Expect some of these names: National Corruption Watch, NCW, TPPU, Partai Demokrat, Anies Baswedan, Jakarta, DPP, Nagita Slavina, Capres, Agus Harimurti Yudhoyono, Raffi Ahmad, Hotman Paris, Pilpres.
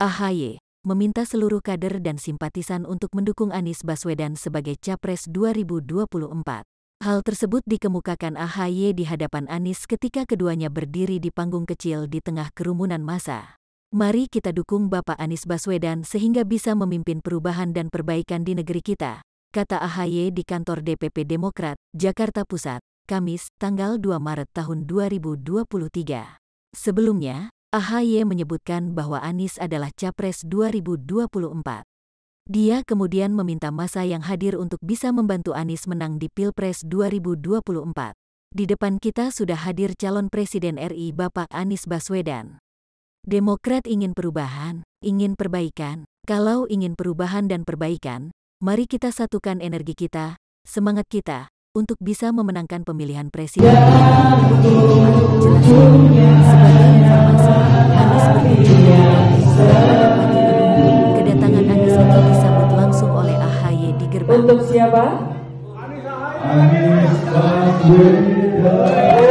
AHY meminta seluruh kader dan simpatisan untuk mendukung Anies Baswedan sebagai Capres 2024. Hal tersebut dikemukakan AHY di hadapan Anies ketika keduanya berdiri di panggung kecil di tengah kerumunan massa. Mari kita dukung Bapak Anies Baswedan sehingga bisa memimpin perubahan dan perbaikan di negeri kita, kata AHY di kantor DPP Demokrat, Jakarta Pusat, Kamis, tanggal 2 Maret tahun 2023. Sebelumnya, AHY menyebutkan bahwa Anies adalah Capres 2024. Dia kemudian meminta massa yang hadir untuk bisa membantu Anies menang di Pilpres 2024. Di depan kita sudah hadir calon Presiden RI Bapak Anies Baswedan. Demokrat ingin perubahan, ingin perbaikan. Kalau ingin perubahan dan perbaikan, mari kita satukan energi kita, semangat kita, untuk bisa memenangkan pemilihan presiden. Sebagai informasi, Anies kedatangan Anies itu disambut langsung oleh AHY di gerbang. Untuk siapa? Anies Baswedan.